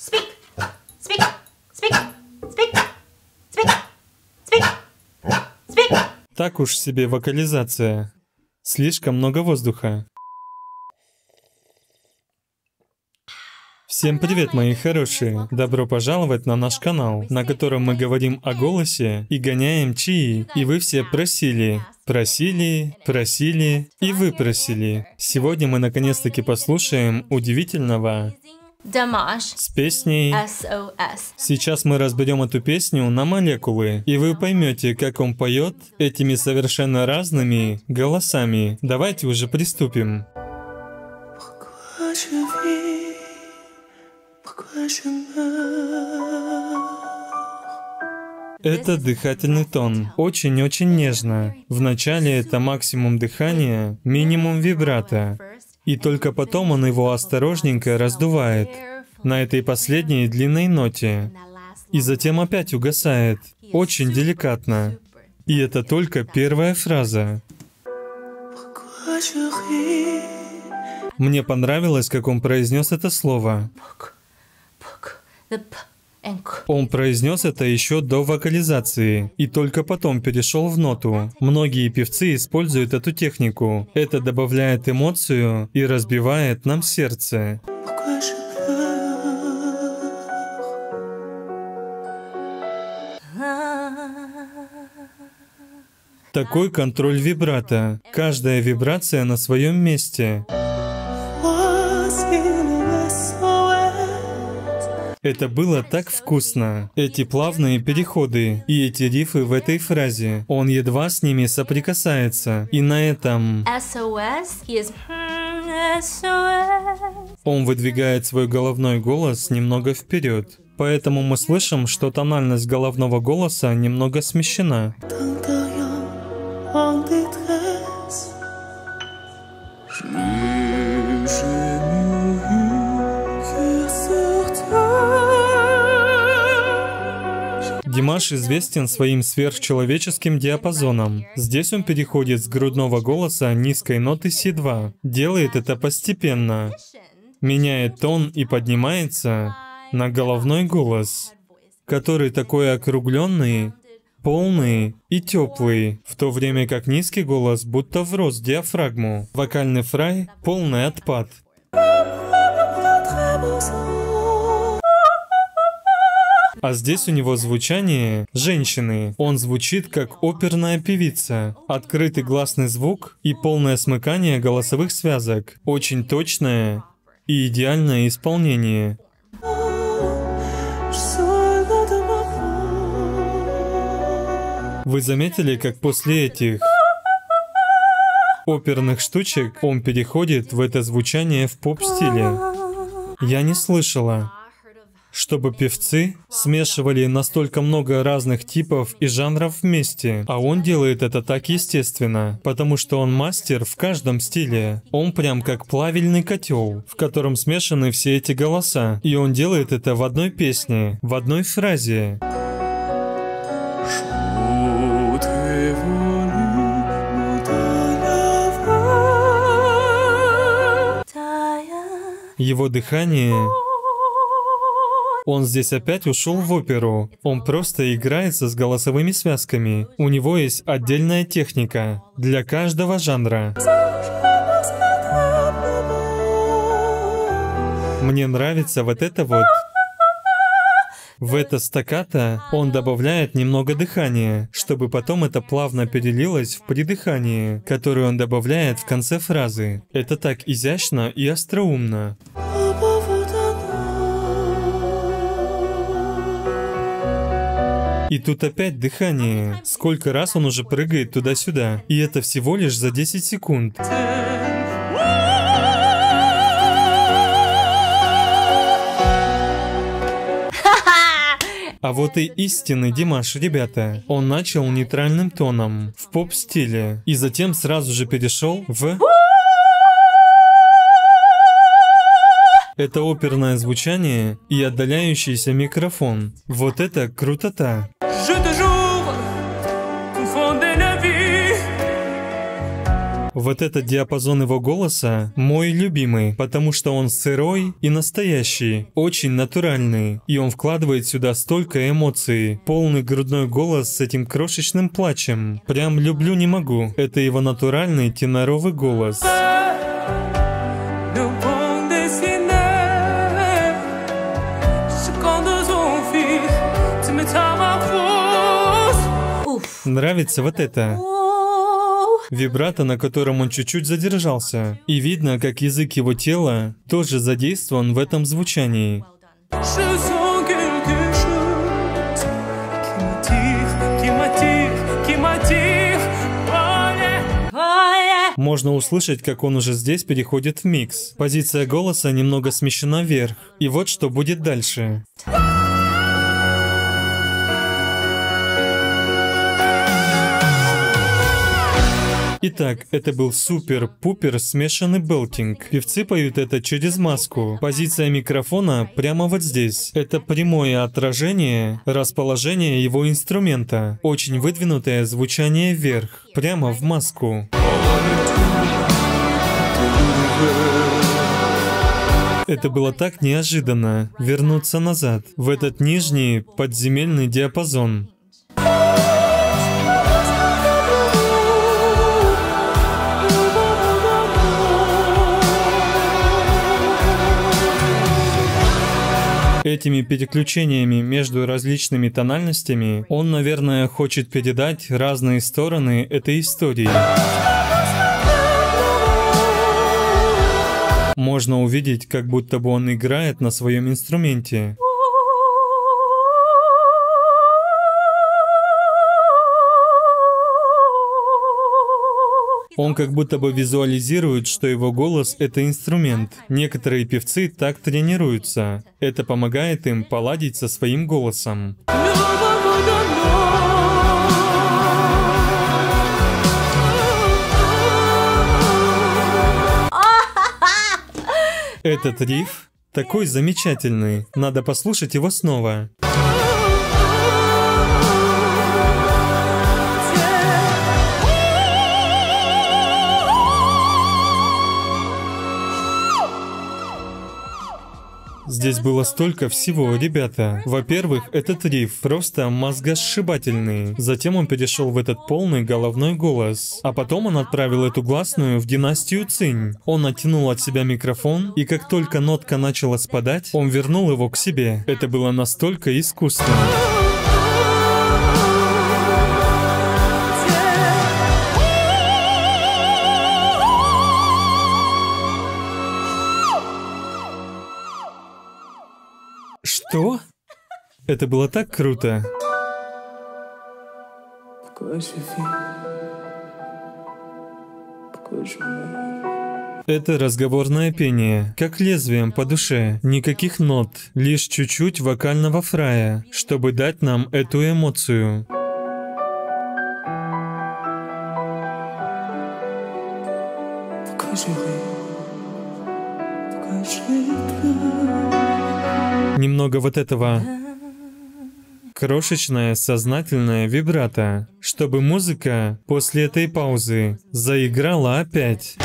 Speak. Speak. Speak. Speak. Speak. Speak. Speak. Так уж себе вокализация. Слишком много воздуха. Всем привет, мои хорошие! Добро пожаловать на наш канал, на котором мы говорим о голосе и гоняем чаи. И вы все просили, просили, просили и вы просили. Сегодня мы наконец-таки послушаем удивительного Dimash с песней SOS. Сейчас мы разберем эту песню на молекулы, и вы поймете, как он поет этими совершенно разными голосами. Давайте уже приступим. Это дыхательный тон. Очень-очень нежно. Вначале это максимум дыхания, минимум вибрато. И только потом он его осторожненько раздувает на этой последней длинной ноте. И затем опять угасает. Очень деликатно. И это только первая фраза. Мне понравилось, как он произнес это слово. Он произнес это еще до вокализации, и только потом перешел в ноту. Многие певцы используют эту технику. Это добавляет эмоцию и разбивает нам сердце. Такой контроль вибрато. Каждая вибрация на своем месте. Это было так вкусно. Эти плавные переходы и эти рифы в этой фразе. Он едва с ними соприкасается. И на этом он выдвигает свой головной голос немного вперед. Поэтому мы слышим, что тональность головного голоса немного смещена. Димаш известен своим сверхчеловеческим диапазоном. Здесь он переходит с грудного голоса низкой ноты Си2. Делает это постепенно. Меняет тон и поднимается на головной голос, который такой округленный, полный и теплый, в то время как низкий голос будто врос в диафрагму. Вокальный фрай — полный отпад. А здесь у него звучание женщины. Он звучит как оперная певица. Открытый гласный звук и полное смыкание голосовых связок. Очень точное и идеальное исполнение. Вы заметили, как после этих оперных штучек он переходит в это звучание в поп-стиле? Я не слышала, чтобы певцы смешивали настолько много разных типов и жанров вместе. А он делает это так естественно, потому что он мастер в каждом стиле. Он прям как плавильный котел, в котором смешаны все эти голоса. И он делает это в одной песне, в одной фразе. Его дыхание... Он здесь опять ушел в оперу. Он просто играется с голосовыми связками. У него есть отдельная техника для каждого жанра. Мне нравится вот это вот. В это стаккато он добавляет немного дыхания, чтобы потом это плавно перелилось в придыхание, которое он добавляет в конце фразы. Это так изящно и остроумно. И тут опять дыхание. Сколько раз он уже прыгает туда-сюда. И это всего лишь за 10 секунд. А вот и истинный Димаш, ребята. Он начал нейтральным тоном, в поп-стиле. И затем сразу же перешел в... Это оперное звучание и отдаляющийся микрофон. Вот это крутота. Вот этот диапазон его голоса мой любимый, потому что он сырой и настоящий, очень натуральный, и он вкладывает сюда столько эмоций, полный грудной голос с этим крошечным плачем. Прям люблю не могу, это его натуральный теноровый голос. Нравится вот это вибрато, на котором он чуть-чуть задержался. И видно, как язык его тела тоже задействован в этом звучании. Можно услышать, как он уже здесь переходит в микс. Позиция голоса немного смещена вверх. И вот что будет дальше. Итак, это был супер-пупер смешанный белтинг. Певцы поют это через маску. Позиция микрофона прямо вот здесь. Это прямое отражение расположения его инструмента. Очень выдвинутое звучание вверх, прямо в маску. Это было так неожиданно. Вернуться назад, в этот нижний подземельный диапазон. Этими переключениями между различными тональностями он, наверное, хочет передать разные стороны этой истории. Можно увидеть, как будто бы он играет на своем инструменте. Он как будто бы визуализирует, что его голос — это инструмент. Некоторые певцы так тренируются. Это помогает им поладить со своим голосом. Этот риф такой замечательный. Надо послушать его снова. Здесь было столько всего, ребята. Во-первых, этот риф просто мозгосшибательный. Затем он перешел в этот полный головной голос. А потом он отправил эту гласную в династию Цинь. Он оттянул от себя микрофон, и как только нотка начала спадать, он вернул его к себе. Это было настолько искусно. Что? Это было так круто. Это разговорное пение, как лезвием по душе. Никаких нот, лишь чуть-чуть вокального фрая, чтобы дать нам эту эмоцию. Немного вот этого крошечное сознательное вибрато, чтобы музыка после этой паузы заиграла опять.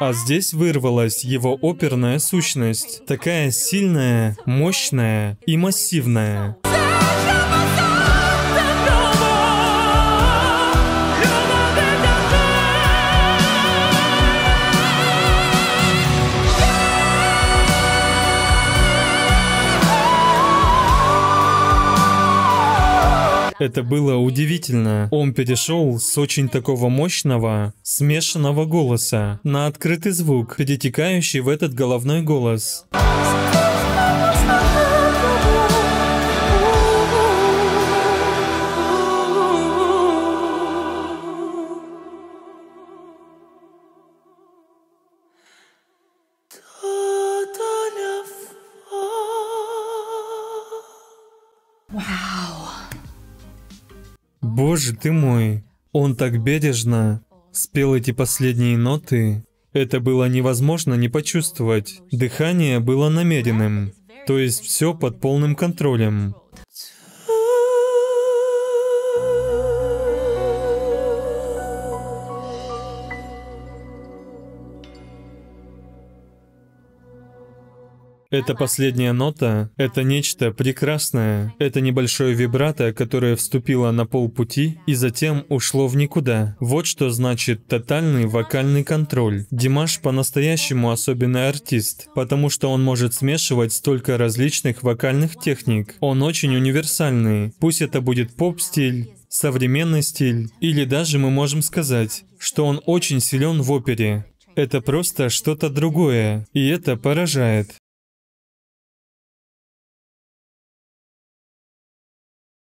А здесь вырвалась его оперная сущность, такая сильная, мощная и массивная. Это было удивительно. Он перешел с очень такого мощного, смешанного голоса на открытый звук, перетекающий в этот головной голос. Боже ты мой, он так бережно спел эти последние ноты, Это было невозможно не почувствовать. Дыхание было намеренным, то есть все под полным контролем. Эта последняя нота — это нечто прекрасное. Это небольшое вибрато, которое вступило на полпути и затем ушло в никуда. Вот что значит тотальный вокальный контроль. Димаш по-настоящему особенный артист, потому что он может смешивать столько различных вокальных техник. Он очень универсальный. Пусть это будет поп-стиль, современный стиль, или даже мы можем сказать, что он очень силен в опере. Это просто что-то другое, и это поражает.